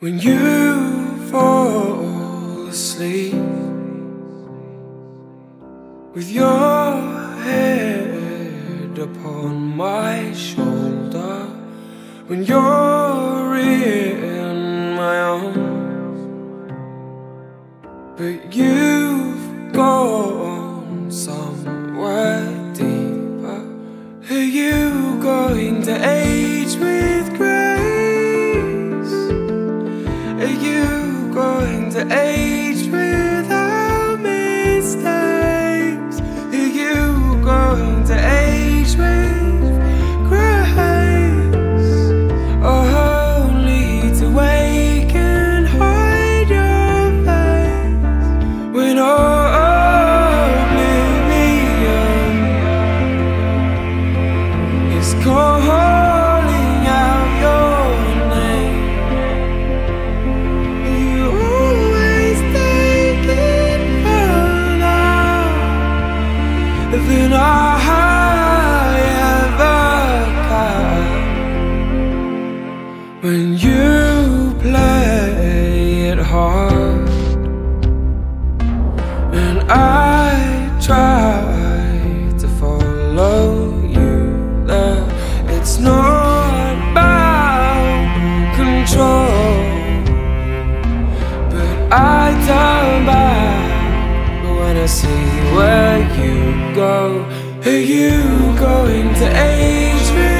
When you fall asleep with your head upon my shoulder, when you're in my arms, but you've gone somewhere deeper. Are you going to age with grace? Are you going to age without mistakes? Are you going to age with grace? Oh, only to wake and hide your face when all oblivion is cold. Than I ever can. When you play it hard and I try to follow you there, it's not about control, but I turn back when I see where you go. Are you going to age me?